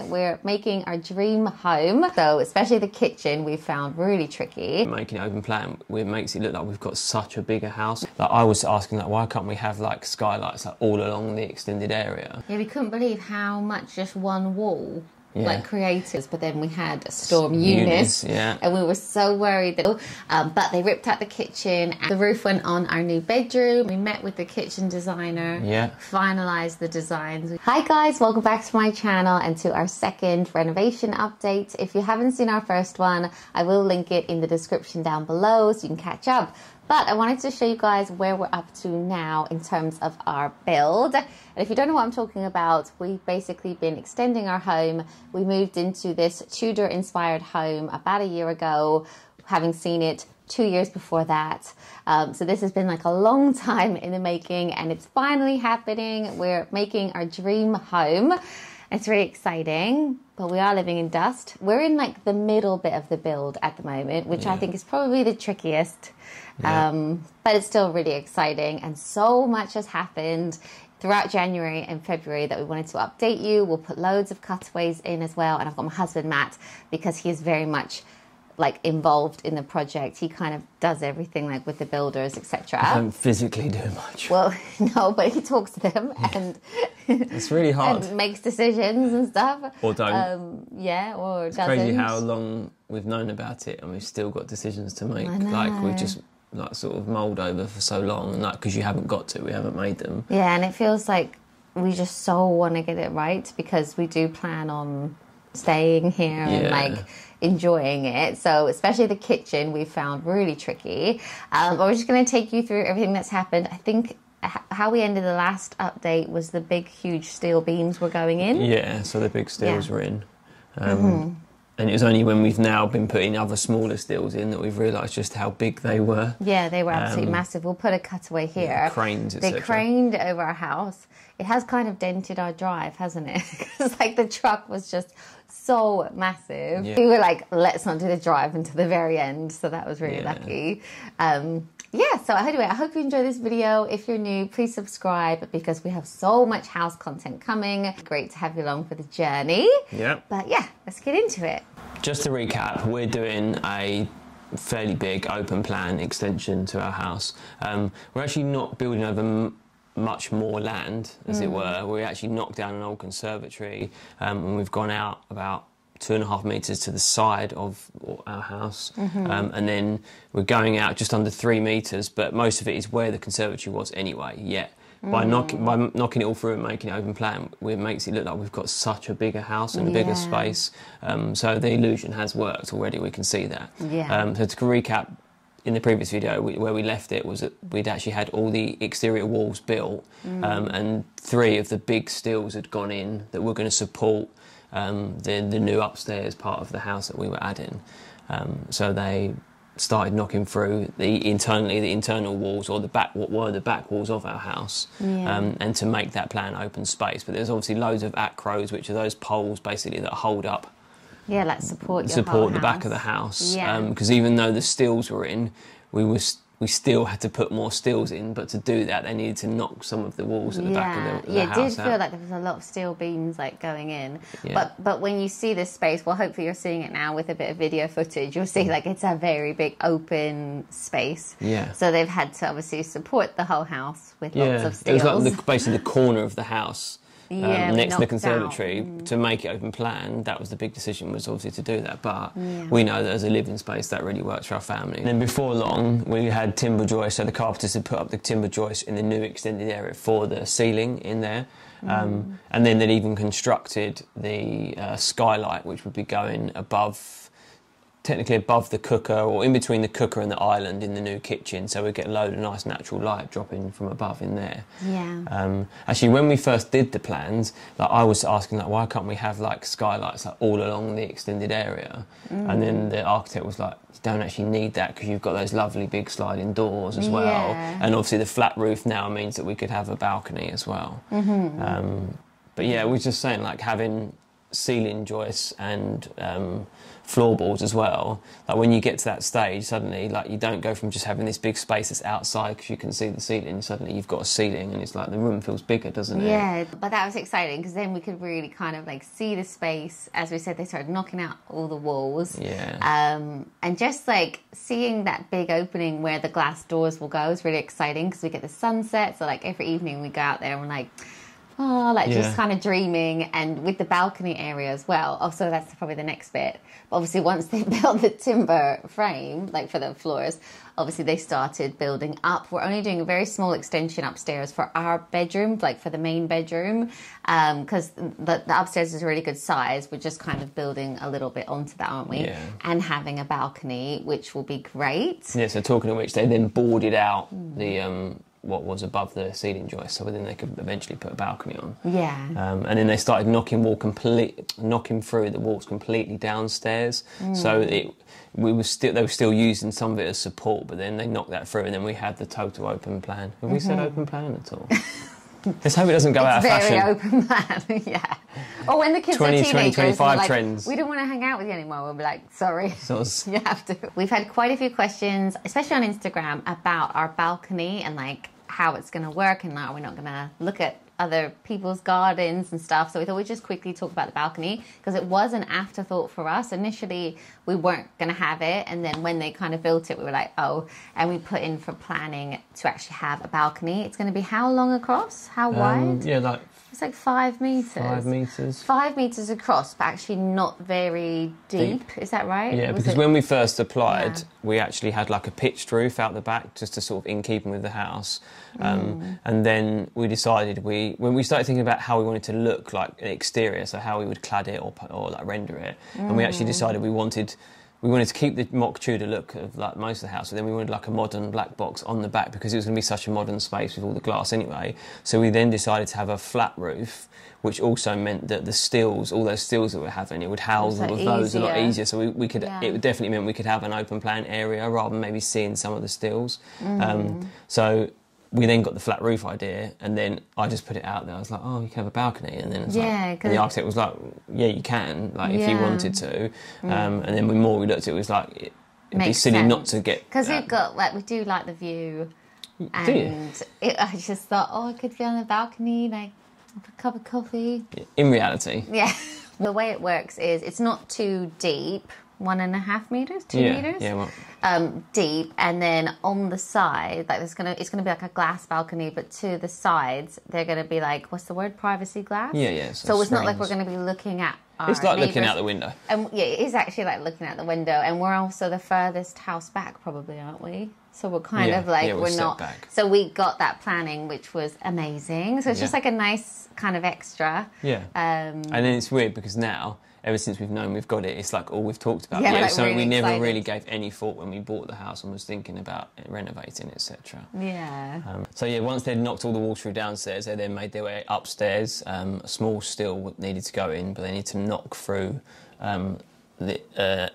We're making our dream home, so especially the kitchen we found really tricky. Making it open plan, it makes it look like we've got such a bigger house. Like I was asking, like, why can't we have like skylights like all along the extended area? Yeah, we couldn't believe how much just one wall. Yeah. Like creators, but then we had Storm Eunice, yeah. And we were so worried that, but they ripped out the kitchen and the roof went on our new bedroom. We met with the kitchen designer, yeah, finalized the designs. Hi guys, welcome back to my channel and to our second renovation update. If you haven't seen our first one, I will link it in the description down below so you can catch up. But I wanted to show you guys where we're up to now in terms of our build. And if you don't know what I'm talking about, we've basically been extending our home. We moved into this Tudor-inspired home about a year ago, having seen it 2 years before that. So this has been like a long time in the making and it's finally happening. We're making our dream home. It's really exciting, but we are living in dust. We're in like the middle bit of the build at the moment, which yeah. I think is probably the trickiest, yeah. But it's still really exciting. And so much has happened throughout January and February that we wanted to update you. We'll put loads of cutaways in as well. And I've got my husband, Matt, because he is very much like involved in the project. He kind of does everything like with the builders, etc. I don't physically do much. Well, no, but he talks to them, yeah. And it's really hard. And makes decisions and stuff. Or don't. Yeah, or it's doesn't. It's crazy how long we've known about it and we've still got decisions to make. Like we've just like sort of mulled over for so long, and like because you haven't got to, we haven't made them. Yeah, and it feels like we just so want to get it right because we do plan on staying here, yeah. And like enjoying it, so especially the kitchen we found really tricky. But we're just going to take you through everything that's happened. I think how we ended the last update was the big huge steel beams were going in, yeah, so the big steels, yeah, were in, and it was only when we've now been putting other smaller steels in that we've realised just how big they were. Yeah, they were absolutely massive. We'll put a cutaway here. Yeah, cranes, etc. They craned over our house. It has kind of dented our drive, hasn't it? Because like the truck was just so massive. Yeah. We were like, let's not do the drive until the very end. So that was really, yeah, lucky. Yeah, so anyway, I hope you enjoy this video. If you're new, please subscribe because we have so much house content coming. Great to have you along for the journey. Yeah. But yeah, let's get into it. Just to recap, we're doing a fairly big open plan extension to our house. We're actually not building over much more land, as it were. We actually knocked down an old conservatory, and we've gone out about 2.5 metres to the side of our house, and then we're going out just under 3 metres, but most of it is where the conservatory was anyway, yeah. By knocking it all through and making it open plan, it makes it look like we've got such a bigger house and a, yeah, bigger space. So the illusion has worked already, we can see that. Yeah. So to recap, in the previous video, where we left it was that we'd actually had all the exterior walls built, and 3 of the big steels had gone in that were going to support the new upstairs part of the house that we were adding. So they started knocking through the internal walls, or the back, what were the back walls of our house, yeah. And to make that plan open space. But there's obviously loads of acros, which are those poles basically that hold up. Yeah, like support the back of the house. Yeah. Because even though the steels were in, we still had to put more steels in, but to do that they needed to knock some of the walls at the, yeah, back of the house. Yeah, it did feel like there was a lot of steel beams like going in. Yeah. But when you see this space, well hopefully you're seeing it now with a bit of video footage, you'll see like it's a very big open space. Yeah. So they've had to obviously support the whole house with, yeah, lots of steels. It was like basically the corner of the house. Yeah, next to the conservatory, to make it open plan, that was the big decision, was obviously to do that, but, yeah, we know that as a living space that really works for our family. And then before long we had timber joists, so the carpenters had put up the timber joists in the new extended area for the ceiling in there, and then they'd even constructed the skylight, which would be going above, technically above the cooker, or in between the cooker and the island in the new kitchen, so we get a load of nice natural light dropping from above in there. Yeah. Actually, when we first did the plans, like I was asking, like, why can't we have like skylights like all along the extended area? And then the architect was like, you don't actually need that because you've got those lovely big sliding doors as well. Yeah. And obviously the flat roof now means that we could have a balcony as well. But yeah, we're just saying like having ceiling joists and floorboards as well. Like when you get to that stage, suddenly like you don't go from just having this big space that's outside because you can see the ceiling, suddenly you've got a ceiling and it's like the room feels bigger, doesn't it? Yeah, but that was exciting because then we could really kind of like see the space. As we said, they started knocking out all the walls. Yeah. And just like seeing that big opening where the glass doors will go is really exciting because we get the sunset. So like every evening we go out there and we're like, oh, like just kind of dreaming, and with the balcony area as well. Also, that's probably the next bit. But obviously, once they built the timber frame, like for the floors, obviously they started building up. We're only doing a very small extension upstairs for our bedroom, like for the main bedroom, because the upstairs is a really good size. We're just kind of building a little bit onto that, aren't we? Yeah. And having a balcony, which will be great. Yeah, so talking of which, they then boarded out the... what was above the ceiling joist, so then they could eventually put a balcony on. Yeah. And then they started knocking through the walls completely downstairs. So they were still using some of it as support, but then they knocked that through, and then we had the total open plan. Have we said open plan at all? Let's hope it doesn't go out of fashion. It's very open plan, yeah. Or when the kids are teenagers, 2025 like, trends. We don't want to hang out with you anymore. We'll be like, sorry, you have to. We've had quite a few questions, especially on Instagram, about our balcony and like how it's going to work and that we're not going to look at other people's gardens and stuff. So we thought we'd just quickly talk about the balcony because it was an afterthought for us. Initially, we weren't going to have it. And then when they kind of built it, we were like, oh, and we put in for planning to actually have a balcony. It's going to be how long across? How wide? Yeah, like... It's like 5 meters. 5 meters. 5 meters across, but actually not very deep. Is that right? Yeah, because when we first applied, we actually had like a pitched roof out the back just to sort of in keeping with the house. And then we decided when we started thinking about how we wanted to look like an exterior, so how we would clad it or like render it, and we actually decided we wanted to keep the mock Tudor look of like most of the house, but then we wanted like a modern black box on the back because it was going to be such a modern space with all the glass anyway. So we then decided to have a flat roof, which also meant that the stills, all those stills that we're having, it would house all of those a lot easier. So we could, it definitely meant we could have an open plan area rather than maybe seeing some of the stills. So we then got the flat roof idea, and then I just put it out there. I was like, oh, you can have a balcony. And then it's like, and the architect was like, yeah, you can, like, if you wanted to. And then the more we looked at it, it was like, it'd be silly not to get... Because we've got, like, we do like the view. And I just thought, oh, I could be on the balcony, like, have a cup of coffee. In reality. Yeah. The way it works is it's not too deep, 1.5 meters, 2 meters, deep, and then on the side, like it's gonna be like a glass balcony, but to the sides they're gonna be like, what's the word? Privacy glass. Yeah. So it's not like we're gonna be looking at. It's like looking out the window. Yeah, it is actually like looking out the window, and we're also the furthest house back, probably, aren't we? So we're kind of like we're not. Back. So we got that planning, which was amazing. So it's just like a nice kind of extra. Yeah. And then it's weird because now, ever since we've known we've got it, it's like all we've talked about. Yeah, like something really we never really gave any thought when we bought the house and was thinking about renovating, etc. Yeah. So yeah, once they'd knocked all the walls through downstairs, they then made their way upstairs. A small still needed to go in, but they needed to knock through an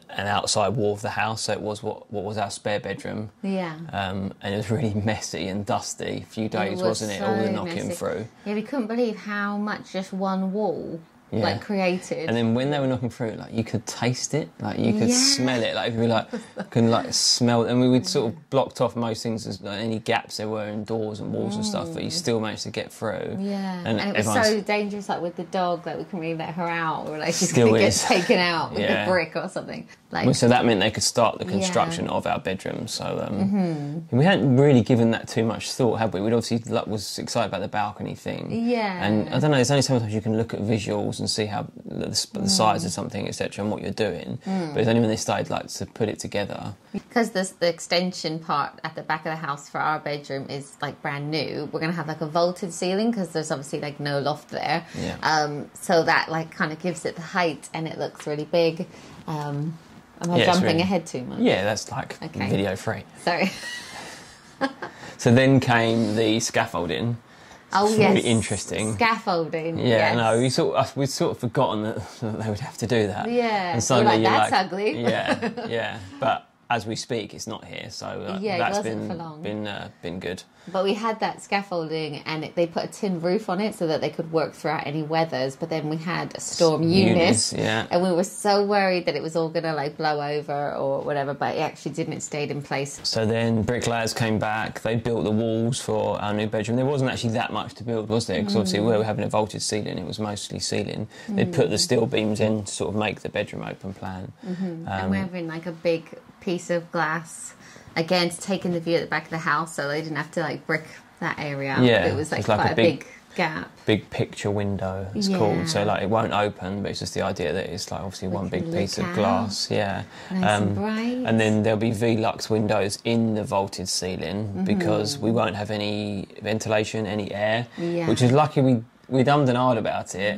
outside wall of the house. So it was what was our spare bedroom. Yeah. And it was really messy and dusty. A few days, wasn't it? So all the knocking through. Yeah, we couldn't believe how much just one wall. Yeah. Like created, and then when they were knocking through, like you could taste it, like you could smell it, like if we like can like smell it. And we would sort of blocked off most things, as like, any gaps there were in doors and walls and stuff, but you still managed to get through. Yeah, and it was so dangerous, like with the dog, like we couldn't really let her out, or like she's gonna get taken out with a brick or something. Like, so that meant they could start the construction of our bedroom. So we hadn't really given that too much thought, had we? We'd obviously like, was excited about the balcony thing. Yeah, and I don't know. There's only sometimes you can look at visuals and see how the size of something, etc., and what you're doing. But it's only when they started like to put it together. Because the extension part at the back of the house for our bedroom is like brand new. We're gonna have like a vaulted ceiling because there's obviously like no loft there. Yeah. So that like kind of gives it the height and it looks really big. Am I jumping ahead too much? Yeah, that's like video free. Sorry. So then came the scaffolding. Oh yes, really interesting scaffolding. Yeah, no, we'd sort of forgotten that they would have to do that. Yeah, and suddenly you're like, that's ugly. Yeah, but as we speak, it's not here, so yeah, that's been good. But we had that scaffolding, and they put a tin roof on it so that they could work throughout any weathers. But then we had Storm Eunice, yeah, and we were so worried that it was all gonna like blow over or whatever. But it actually didn't; it stayed in place. So then bricklayers came back. They built the walls for our new bedroom. There wasn't actually that much to build, was there? Because obviously we were having a vaulted ceiling; it was mostly ceiling. They put the steel beams in to sort of make the bedroom open plan. And we're having like a big piece of glass again to take in the view at the back of the house, so they didn't have to like brick that area. Yeah, it was like quite a big gap, big picture window it's called, so like it won't open, but it's just the idea that it's like obviously one big piece of glass, yeah, nice and bright. And then there'll be Velux windows in the vaulted ceiling because we won't have any ventilation, any air, which is lucky we ummed and ahed about it,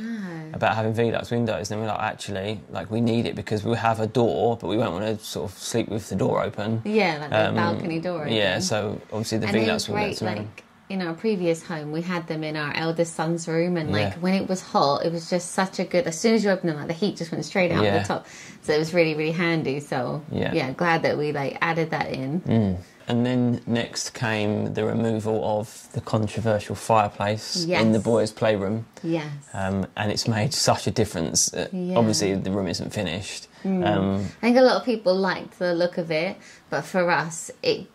about having Velux windows, and then we're like, actually, like we need it because we have a door, but we won't want to sort of sleep with the door open. Yeah, like the balcony door open. Yeah, so obviously the Velux windows. Like in our previous home, we had them in our eldest son's room, and like when it was hot, it was just such a good. As soon as you open them, like the heat just went straight out the top, so it was really, really handy. So yeah, glad that we like added that in. And then next came the removal of the controversial fireplace in the boys' playroom. Yes. And it's made such a difference. Obviously, the room isn't finished. I think a lot of people liked the look of it, but for us, it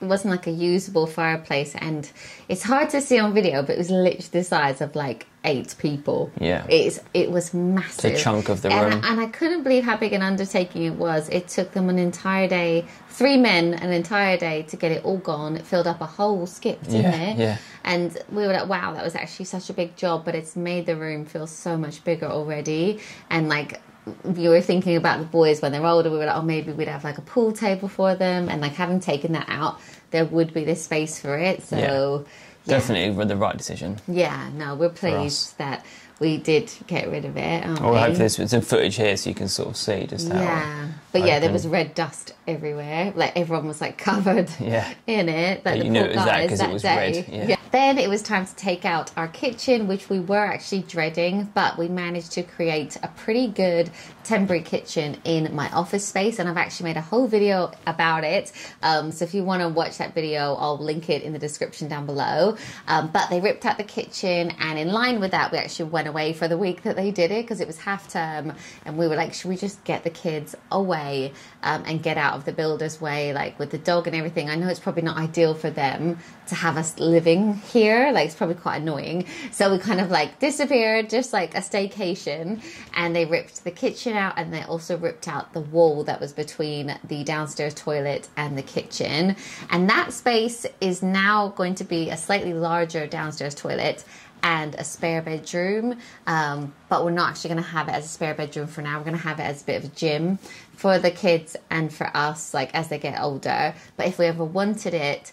wasn't like a usable fireplace, and it's hard to see on video, but it was literally the size of like 8 people. Yeah. It was massive. It's a chunk of the room. And I couldn't believe how big an undertaking it was. It took them an entire day, 3 men an entire day to get it all gone. It filled up a whole skip, didn't it? Yeah. And we were like, wow, that was actually such a big job, but it's made the room feel so much bigger already. And like, we were thinking about the boys when they're older, we were like, oh, maybe we'd have like a pool table for them, and like having taken that out, there would be this space for it, so... Yeah. Definitely the right decision. Yeah, no, we're pleased that we did get rid of it. Aren't we? I hope there's some footage here so you can sort of see just how. Yeah, but yeah, there was red dust everywhere. Like everyone was like covered in it. Like the poor guys that day. Yeah. Then it was time to take out our kitchen, which we were actually dreading, but we managed to create a pretty good temporary kitchen in my office space, and I've actually made a whole video about it. So if you want to watch that video, I'll link it in the description down below. But they ripped out the kitchen, and in line with that, we actually went away for the week that they did it because it was half term, and we were like, should we just get the kids away and get out of the builder's way, like with the dog and everything? I know it's probably not ideal for them to have us living here, like it's probably quite annoying, so we kind of like disappeared, just like a staycation. And they ripped the kitchen out, and they also ripped out the wall that was between the downstairs toilet and the kitchen, and that space is now going to be a slightly larger downstairs toilet and a spare bedroom, but we're not actually going to have it as a spare bedroom for now. We're going to have it as a bit of a gym for the kids and for us, like as they get older. But if we ever wanted it,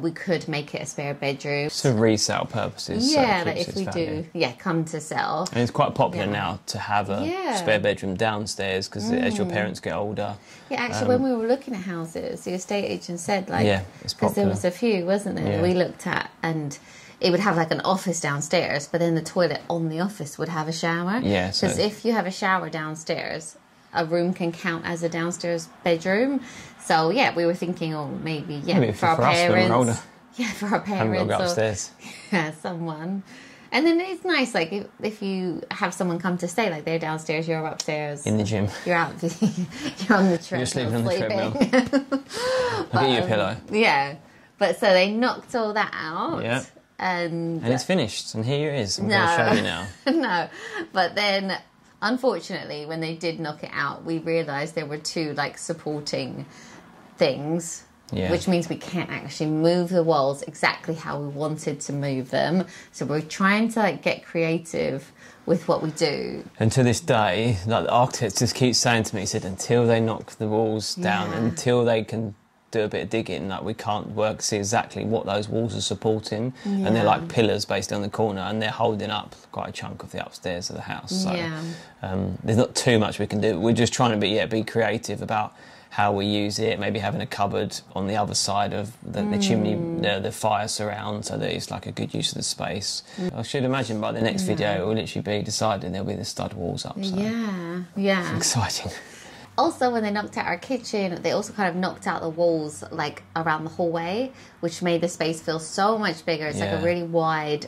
we could make it a spare bedroom. So resale purposes. Yeah, so if we value. Do, yeah, come to sell. And it's quite popular now to have a spare bedroom downstairs because as your parents get older. Yeah, actually, when we were looking at houses, the estate agent said like, because there was a few, wasn't there? Yeah. We looked at, and it would have like an office downstairs, but then the toilet on the office would have a shower. Yeah, so if you have a shower downstairs, a room can count as a downstairs bedroom. So yeah, we were thinking, oh, maybe for our parents, for our parents upstairs, someone. And then it's nice, like if you have someone come to stay, like they're downstairs, you're upstairs in the gym, you're out, you're on the treadmill, you're sleeping on the treadmill. I'll get you a pillow. Yeah, but so they knocked all that out. Yeah. And it's finished, and here it is. I'm going to show you now. But then unfortunately, when they did knock it out, we realised there were 2 like supporting things, which means we can't actually move the walls exactly how we wanted to move them. So we're trying to like get creative with what we do. And to this day, like the architect just keeps saying to me, he said, until they knock the walls down, until they can do a bit of digging, like we can't see exactly what those walls are supporting, and they're like pillars based on the corner, and they're holding up quite a chunk of the upstairs of the house, so there's not too much we can do. We're just trying to be creative about how we use it, maybe having a cupboard on the other side of the chimney, the fire surround, so that it's like a good use of the space. I should imagine by the next video it will literally be decided, there'll be the stud walls up, so yeah, it's exciting. Also, when they knocked out our kitchen, they also kind of knocked out the walls like around the hallway, which made the space feel so much bigger. It's like a really wide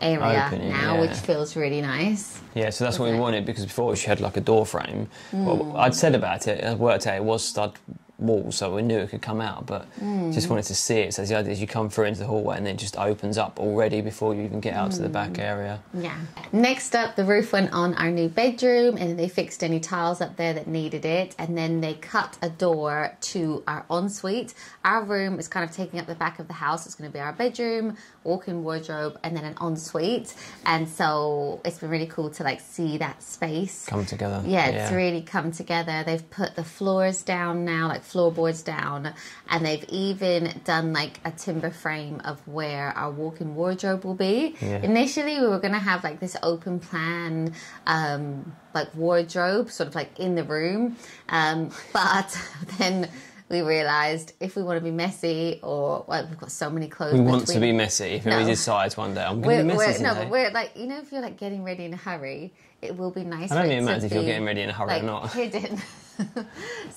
area now, which feels really nice. Yeah, so that's what we wanted, because before she had like a door frame. Well, I'd said about it, I'd worked out it was stud wall, so we knew it could come out, but just wanted to see it. So the idea is you come through into the hallway and it just opens up already before you even get out to the back area. Yeah. Next up, the roof went on our new bedroom, and they fixed any tiles up there that needed it, and then they cut a door to our ensuite. Our room is kind of taking up the back of the house. It's going to be our bedroom, walk-in wardrobe, and then an ensuite, and so it's been really cool to like see that space come together. Yeah, it's really come together. They've put the floors down now, like floorboards down, and they've even done like a timber frame of where our walk-in wardrobe will be. Initially we were going to have like this open plan like wardrobe sort of like in the room, but then we realised if we want to be messy, or well, we've got so many clothes. We want to be messy. If we decide one day, I'm going to be messy. But we're like, you know, if you're like getting ready in a hurry, it will be nice. I don't even matter if you're getting ready in a hurry like, or not. Hidden.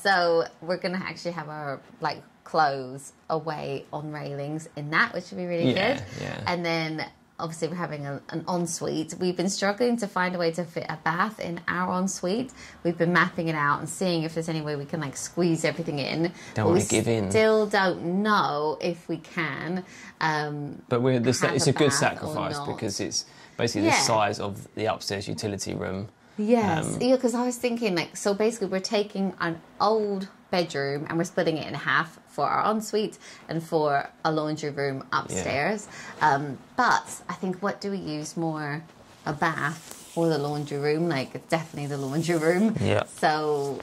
So we're going to actually have our like clothes away on railings in that, which would be really good. Yeah. And then obviously we're having an ensuite. We've been struggling to find a way to fit a bath in our ensuite. We've been mapping it out and seeing if there's any way we can like squeeze everything in. Don't want to give in. Still don't know if we can. But we're it's a good sacrifice, because it's basically the size of the upstairs utility room. Yes, because I was thinking like, so basically we're taking an old bedroom and we're splitting it in half for our ensuite and for a laundry room upstairs. But I think, what do we use more, a bath or the laundry room? Like, it's definitely the laundry room. Yeah. So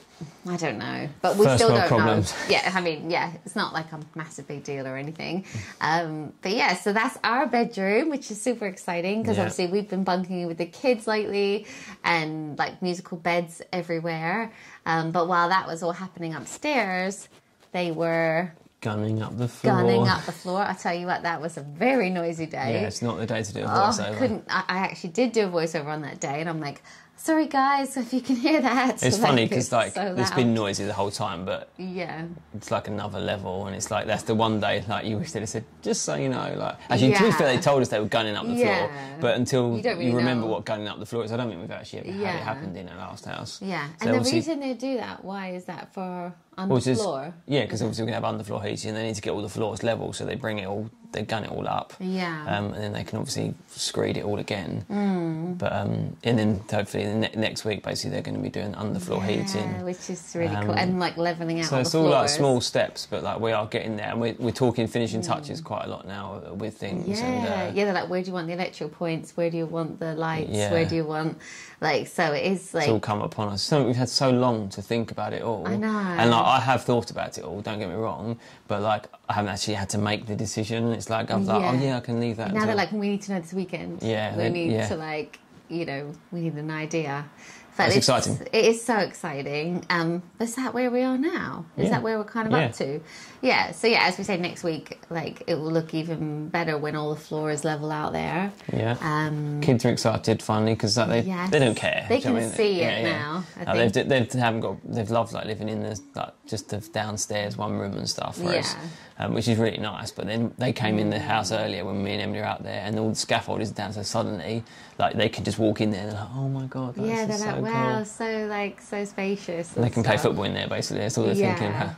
I don't know, but we still don't know. Yeah, I mean, yeah, it's not like a massive big deal or anything. But yeah, so that's our bedroom, which is super exciting, because obviously we've been bunking with the kids lately, and like musical beds everywhere. But while that was all happening upstairs, they were gunning up the floor. Gunning up the floor. I tell you what, that was a very noisy day. Yeah, it's not the day to do a voiceover. I actually did do a voiceover on that day, and I'm like, sorry guys, if you can hear that. It's funny, because like it's been noisy the whole time, but it's like another level, and it's like that's the one day like you wish they'd have said, just so you know, like actually to be fair, they told us they were gunning up the floor, but until you, really you remember what gunning up the floor is. I don't think we've actually ever had it happened in our last house. Yeah, so and the reason they do that, why is that for underfloor? Well, yeah, because obviously we can have underfloor heating, and they need to get all the floors level, so they bring it all, they gun it all up. And then they can obviously screed it all again. But and then hopefully the next week basically they're going to be doing underfloor heating, which is really cool, and like levelling out. So it's all like small steps, but like we are getting there, and we're talking finishing touches quite a lot now with things. And they're like, where do you want the electrical points? Where do you want the lights? Where do you want like? So it is like it's all come upon us. So we've had so long to think about it all. I know, and like, I have thought about it all. Don't get me wrong, but like I haven't actually had to make the decision. It's like I'm like, oh yeah, I can leave that. Now they're like, we need to know this weekend. Yeah, we need to like, you know, we need an idea. But it's exciting. It is so exciting. Is that where we are now? Is that where we're kind of up to? Yeah. So yeah, as we say, next week, like it will look even better when all the floor is level out there. Yeah. Kids are excited finally, because like, they don't care. They can see it now. I think. They haven't got. They've loved like living in the like just the downstairs one room and stuff. Whereas, which is really nice. But then they came in the house earlier when me and Emily were out there, and all the scaffold is down. So suddenly, like they can just walk in there and they're like, oh my god, that's is so. Wow, so like so spacious. And they can play football in there basically. That's all they're thinking about.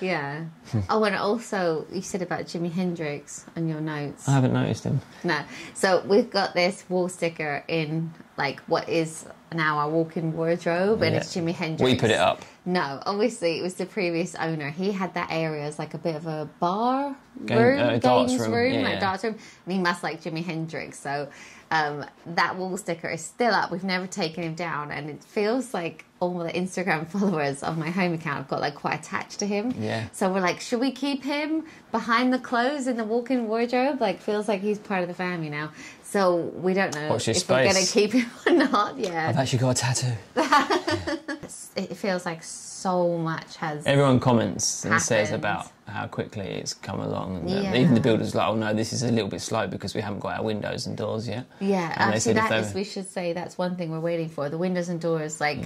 Yeah. Oh, and also you said about Jimi Hendrix on your notes. I haven't noticed him. No. So we've got this wall sticker in like what is now our walk-in wardrobe, and it's Jimi Hendrix. We put it up. No, obviously it was the previous owner. He had that area as like a bit of a bar room, darts room, and he must like Jimi Hendrix. So that wall sticker is still up. We've never taken him down, and it feels like all the Instagram followers on my home account have got like quite attached to him. Yeah. So we're like, should we keep him behind the clothes in the walk-in wardrobe? Like, feels like he's part of the family now. So we don't know if we're going to keep him or not. Yeah. I've actually got a tattoo. It feels like so much has. Everyone comments and says about how quickly it's come along, and even the builders were like, oh no, this is a little bit slow because we haven't got our windows and doors yet. Yeah, and actually that is, we should say that's one thing we're waiting for, the windows and doors, like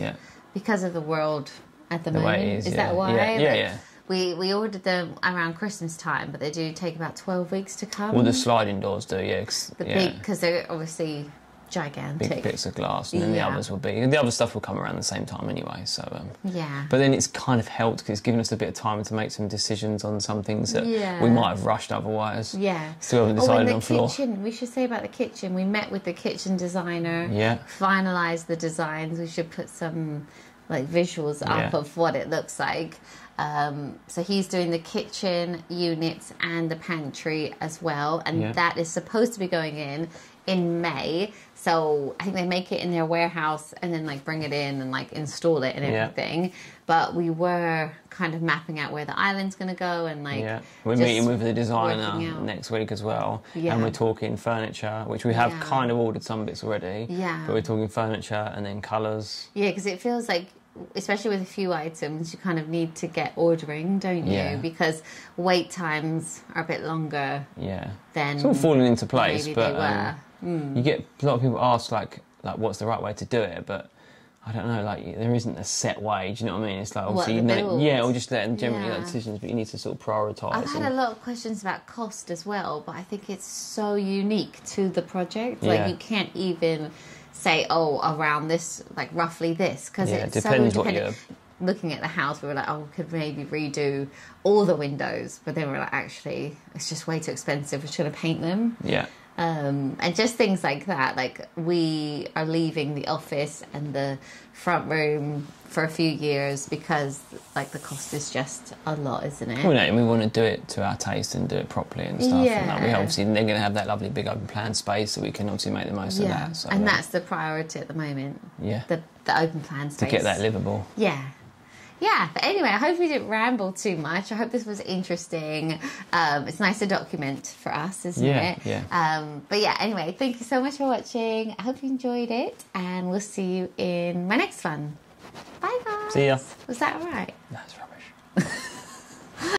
because of the world at the moment. Is that why? Yeah. We ordered them around Christmas time, but they do take about 12 weeks to come. Well, the sliding doors do, yeah. Because they're obviously gigantic. Big bits of glass, and then the others will be... The other stuff will come around the same time anyway, so... yeah. But then it's kind of helped, because it's given us a bit of time to make some decisions on some things that we might have rushed otherwise. Yeah. Still haven't decided on floor. We should say about the kitchen, we met with the kitchen designer, finalised the designs. We should put some, like, visuals up of what it looks like. So he's doing the kitchen units and the pantry as well, and that is supposed to be going in May. So I think they make it in their warehouse and then like bring it in and like install it and everything. But we were kind of mapping out where the island's going to go and like... Yeah. We're meeting with the designer next week as well. Yeah. And we're talking furniture, which we have kind of ordered some bits already. Yeah. But we're talking furniture and then colours. Yeah, because it feels like... especially with a few items, you kind of need to get ordering, don't you? Yeah. Because wait times are a bit longer. Yeah. Then it's all falling into place, but you get a lot of people ask like what's the right way to do it, but I don't know, like there isn't a set way. Do you know what I mean? It's like obviously or just let them generally make decisions, but you need to sort of prioritise. I've had a lot of questions about cost as well, but I think it's so unique to the project. Yeah. Like you can't even say, oh, around this, like roughly this, because it's depends so dependent. Looking at the house, we were like, oh, we could maybe redo all the windows, but then we were like, actually, it's just way too expensive. We're trying to paint them. Yeah. And just things like that. Like we are leaving the office and the front room for a few years because like the cost is just a lot, isn't it? Well, no, we want to do it to our taste and do it properly and stuff. Yeah. And like, we obviously they're going to have that lovely big open plan space, so we can obviously make the most of that. So, and that's the priority at the moment. Yeah. The open plan space to get that livable. Yeah. Yeah, but anyway, I hope we didn't ramble too much. I hope this was interesting. It's nice to document for us, isn't it? Yeah, yeah. But yeah, anyway, thank you so much for watching. I hope you enjoyed it, and we'll see you in my next one. Bye, guys. See ya. Was that all right? That's right.